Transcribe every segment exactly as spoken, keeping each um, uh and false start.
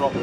drop.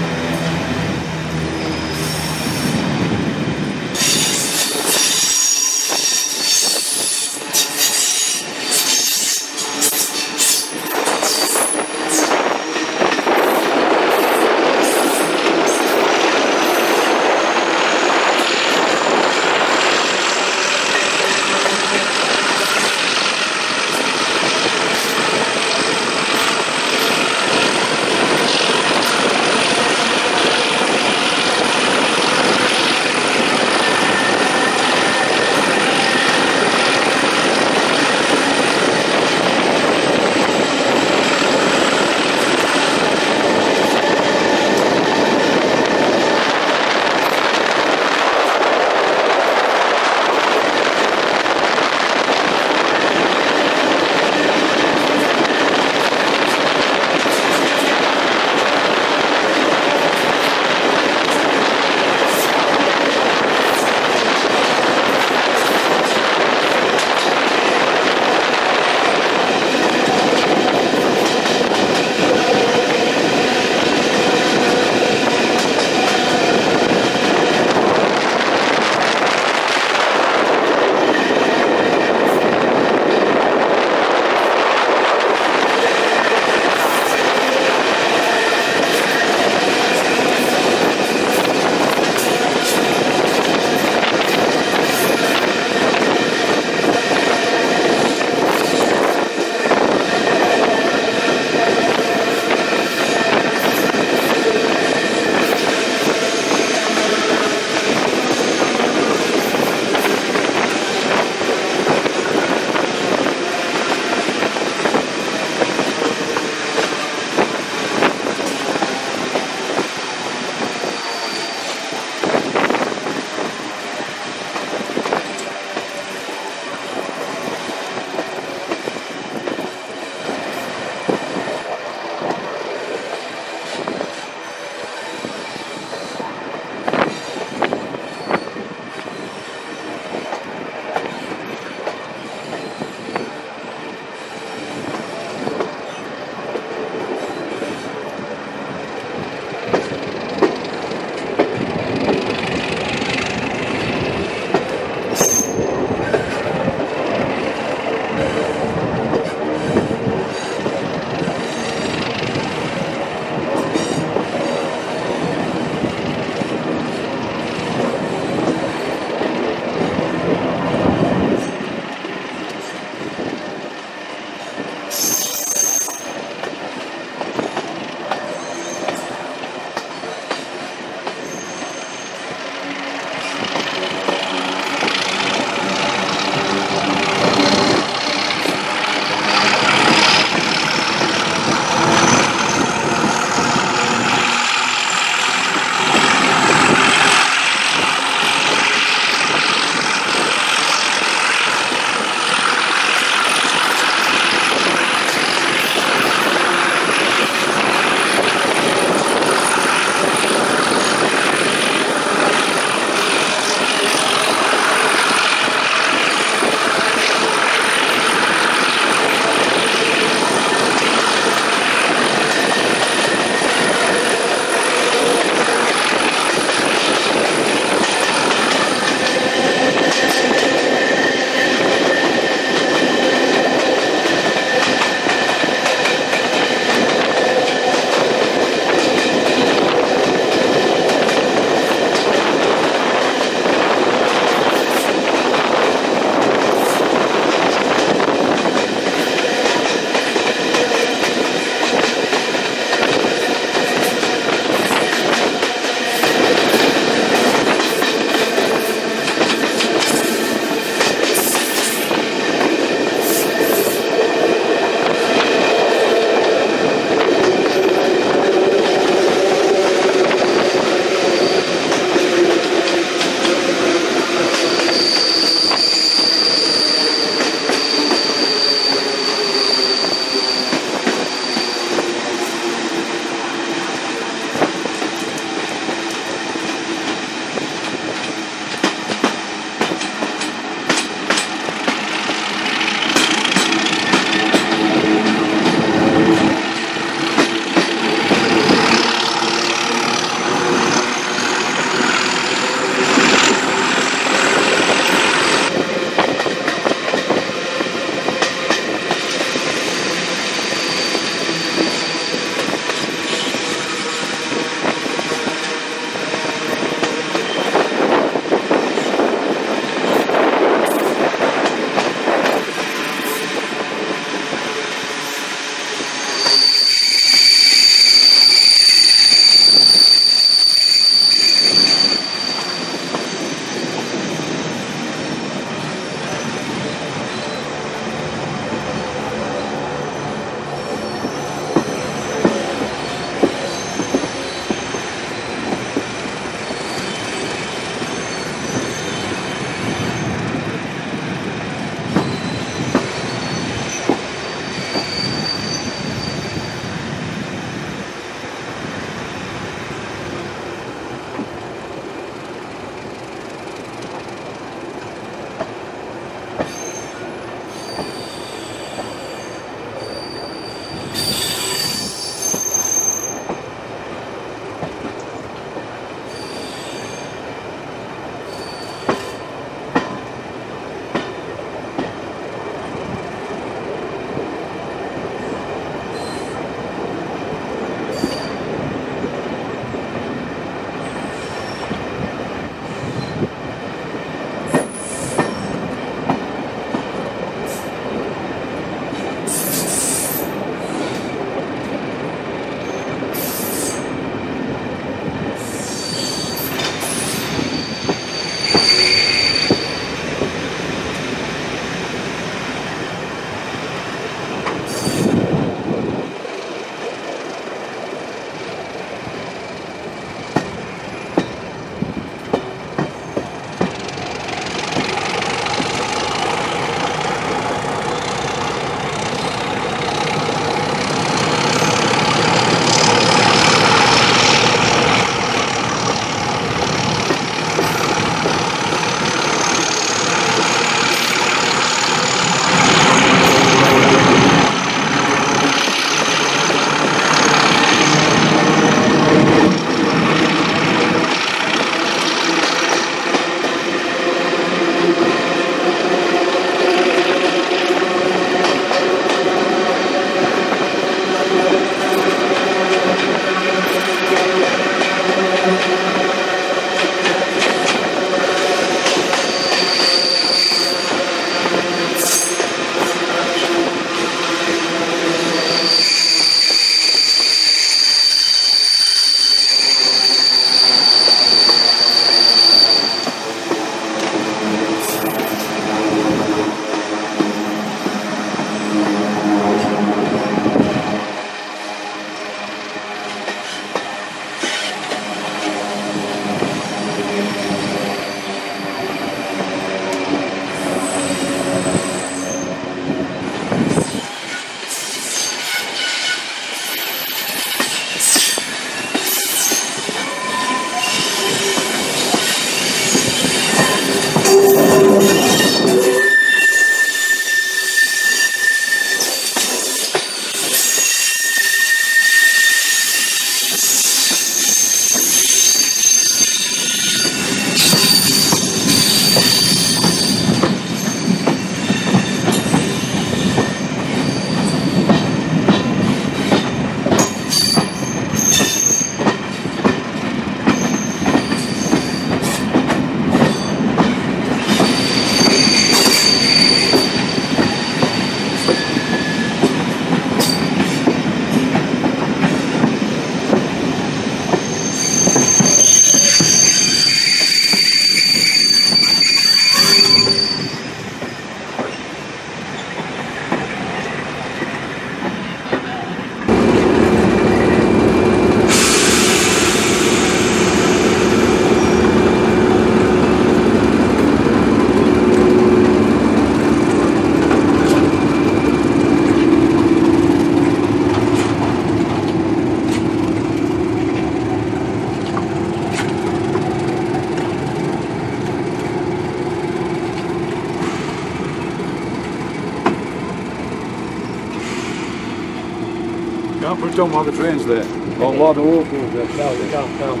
Can't put down while the train's there. Oh, a lot of old people there. No, they can't come.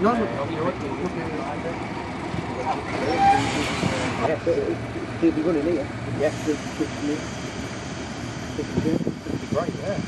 No, no. He'll be running here. Yes, it's right there.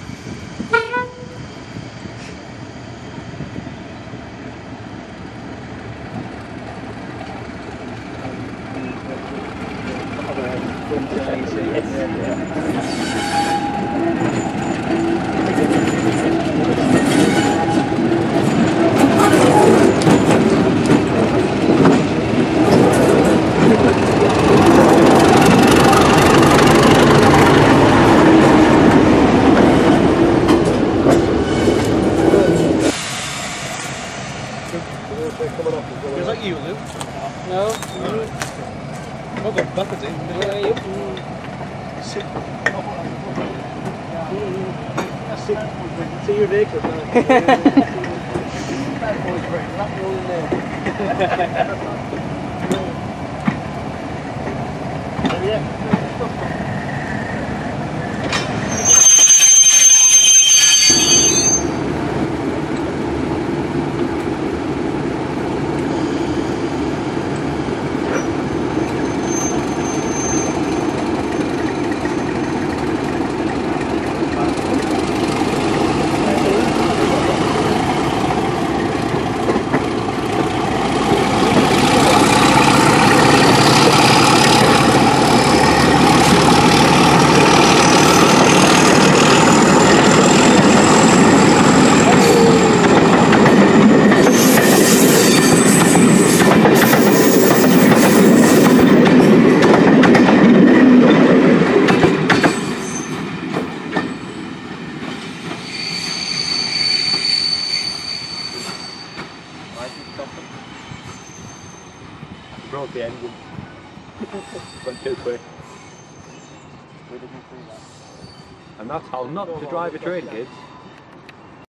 Not to drive a train, kids.